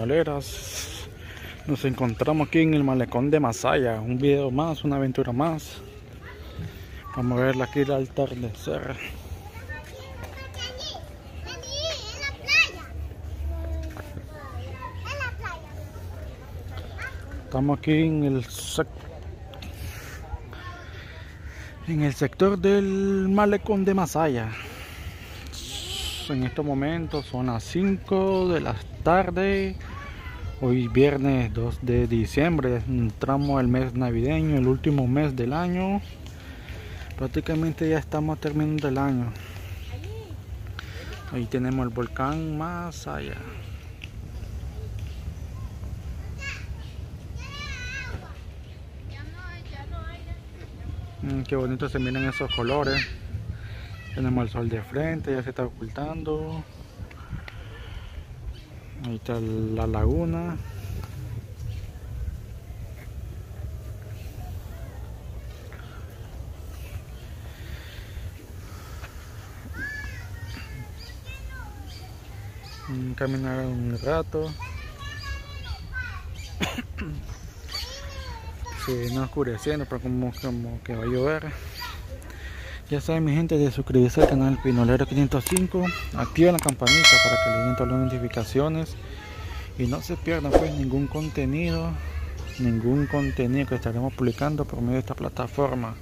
pinoleras, nos encontramos aquí en el malecón de Masaya. Un video más, una aventura más. Vamos a ver aquí el atardecer. Estamos aquí en el sector del malecón de Masaya. En estos momentos son las 5 de la tarde, hoy viernes 2 de diciembre, entramos al mes navideño, el último mes del año, prácticamente ya estamos terminando el año. Ahí tenemos el volcán Masaya. Qué bonito se miran esos colores. Tenemos el sol de frente, ya se está ocultando. Ahí está la laguna. Caminar un rato. Se está oscureciendo, pero como que va a llover. Ya saben mi gente de suscribirse al canal Pinolero 505, activen la campanita para que les lleguen todas las notificaciones y no se pierdan pues ningún contenido que estaremos publicando por medio de esta plataforma.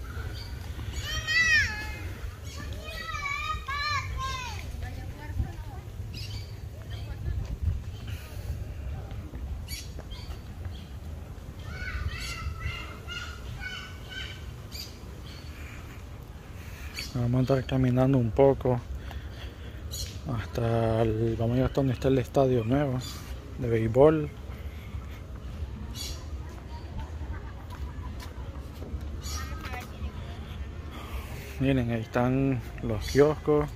Vamos a estar caminando un poco vamos a ir hasta donde está el estadio nuevo de béisbol. Miren, ahí están los kioscos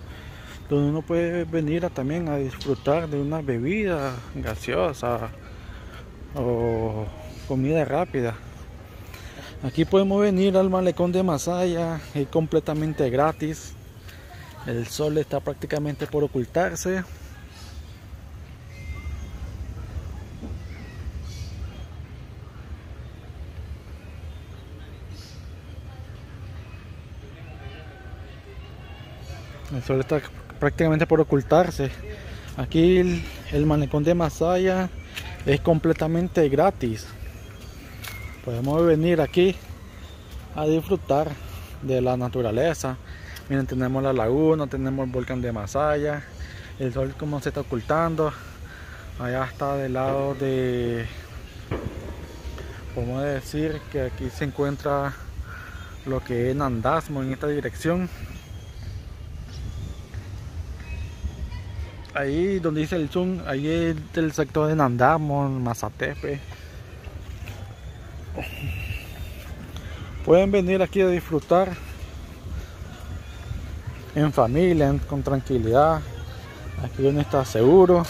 donde uno puede venir también a disfrutar de una bebida gaseosa o comida rápida. Aquí podemos venir al malecón de Masaya, es completamente gratis. El sol está prácticamente por ocultarse. El sol está prácticamente por ocultarse. Aquí el malecón de Masaya es completamente gratis. Podemos venir aquí a disfrutar de la naturaleza. Miren, tenemos la laguna, tenemos el volcán de Masaya, el sol como se está ocultando. Allá está del lado de... Podemos decir que aquí se encuentra lo que es Nandasmo en esta dirección. Ahí donde dice el zoom, ahí es el sector de Nandasmo, Mazatepe. Pueden venir aquí a disfrutar en familia, con tranquilidad. Aquí uno está seguro.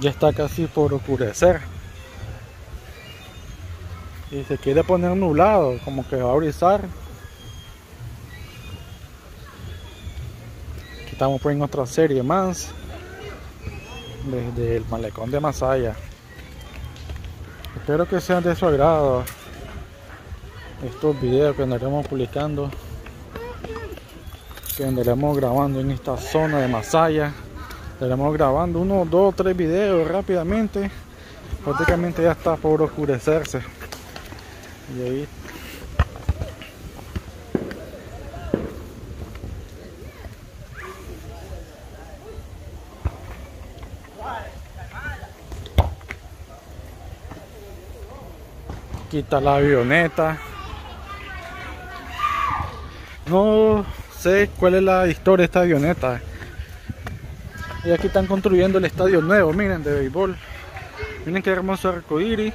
Ya está casi por oscurecer y se quiere poner nublado, como que va a brisar. Estamos pues en otra serie más desde el malecón de Masaya. Espero que sean de su agrado estos videos que andaremos publicando, que andaremos grabando en esta zona de Masaya. Estaremos grabando unos 2 o 3 videos rápidamente. Prácticamente ya está por oscurecerse y ahí quita la avioneta. No sé cuál es la historia de esta avioneta. Y aquí están construyendo el estadio nuevo, miren, de béisbol. Miren qué hermoso arcoíris.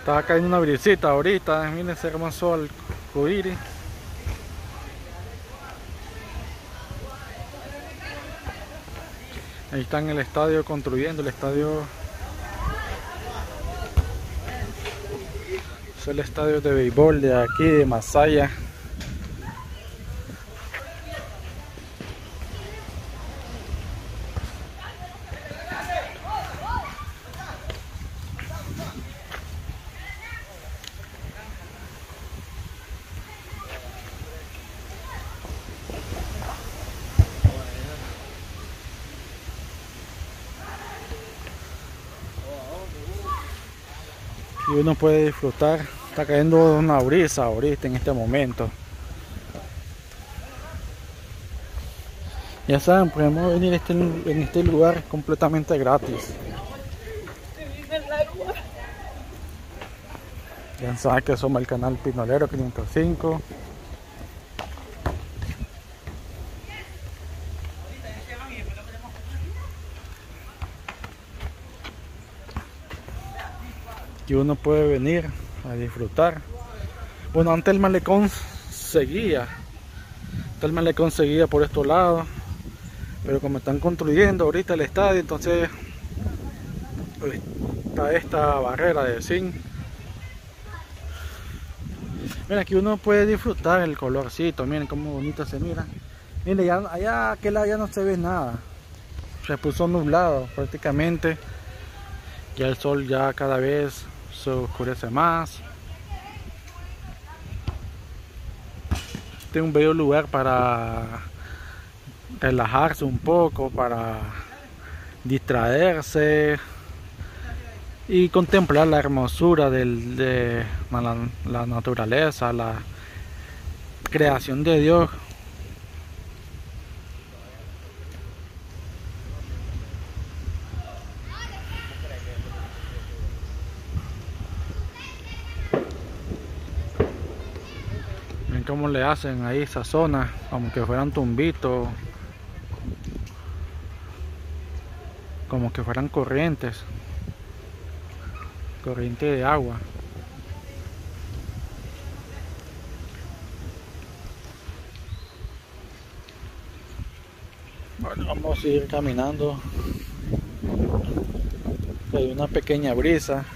Está cayendo una brisita ahorita, miren ese hermoso arcoíris. Ahí están el estadio construyendo, el estadio es el estadio de béisbol de aquí de Masaya. Y uno puede disfrutar, está cayendo una brisa ahorita en este momento. Ya saben, podemos venir en este lugar completamente gratis. Ya saben que somos el canal Pinolero 505. Que uno puede venir a disfrutar. Bueno, antes el malecón seguía, por estos lados, pero como están construyendo ahorita el estadio, entonces está esta barrera de zinc. Mira, aquí uno puede disfrutar el colorcito, miren cómo bonita se mira. Miren, ya, allá aquel lado ya no se ve nada, se puso nublado prácticamente, ya el sol ya cada vez se oscurece más. Este es un bello lugar para relajarse un poco, para distraerse y contemplar la hermosura de la naturaleza, la creación de Dios. Cómo le hacen ahí esa zona, como que fueran tumbitos, como que fueran corrientes, corriente de agua. Bueno, vamos a seguir caminando. Hay una pequeña brisa.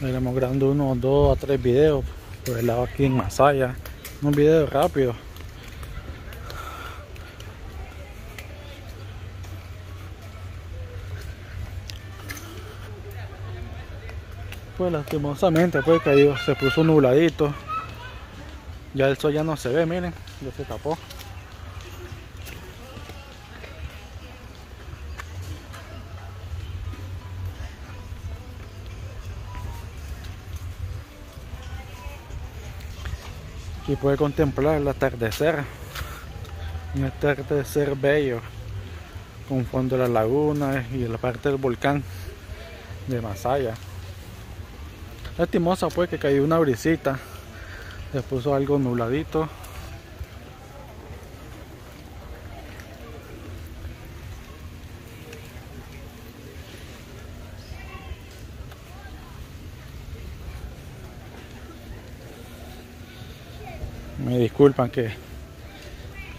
Iremos grabando unos 2 a 3 videos por el lado aquí en Masaya. Un video rápido. Pues lastimosamente pues cayó, se puso nubladito. Ya el sol ya no se ve, miren, ya se tapó. Aquí puede contemplar el atardecer, un atardecer bello, con fondo de la laguna y la parte del volcán de Masaya. Lastimosa pues que cayó una brisita, se puso algo nubladito. Me disculpan que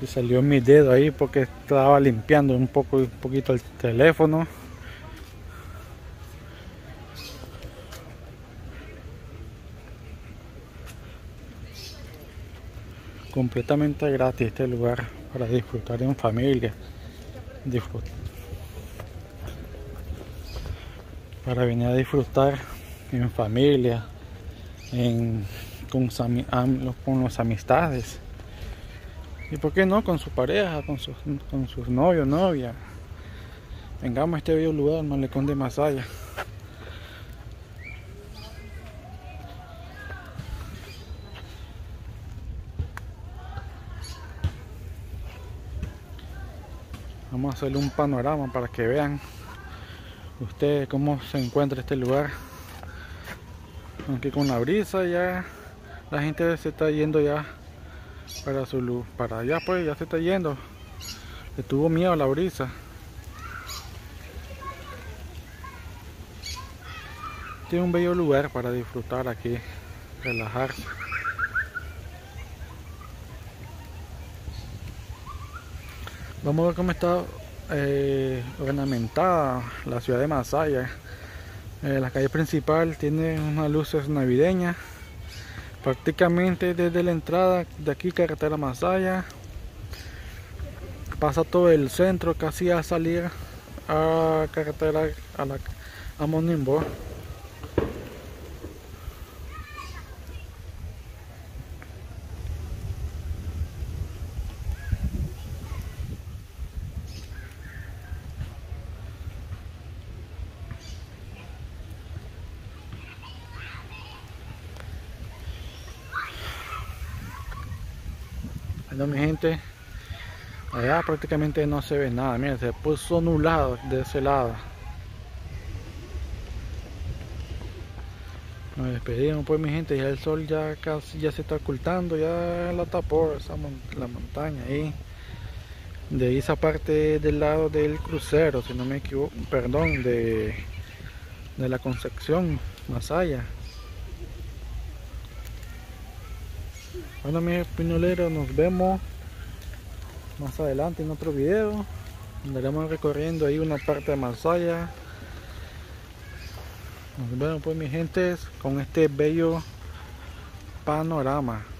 salió mi dedo ahí porque estaba limpiando un poquito el teléfono. Completamente gratis este lugar para disfrutar en familia. Para venir a disfrutar en familia, con los amistades, y por qué no con su pareja, con sus novios, novia. Vengamos a este bello lugar, el Malecón de Masaya. Vamos a hacerle un panorama para que vean ustedes cómo se encuentra este lugar. Aunque con la brisa ya la gente se está yendo ya para allá, pues ya se está yendo. Le tuvo miedo a la brisa. Este es un bello lugar para disfrutar aquí, relajarse. Vamos a ver cómo está ornamentada la ciudad de Masaya. La calle principal tiene unas luces navideñas. Prácticamente desde la entrada de aquí, carretera Masaya, pasa todo el centro, casi a salir a carretera a Monimbo. No, mi gente, allá prácticamente no se ve nada. Miren, se puso nublado de ese lado. Nos despedimos pues, mi gente. Ya el sol ya casi ya se está ocultando, ya la tapó esa la montaña ahí. De ahí esa parte del lado del crucero, si no me equivoco, perdón, de la Concepción Masaya. Bueno, mis pinoleros, nos vemos más adelante en otro video. Andaremos recorriendo ahí una parte de Masaya. Nos vemos pues, mi gente, con este bello panorama.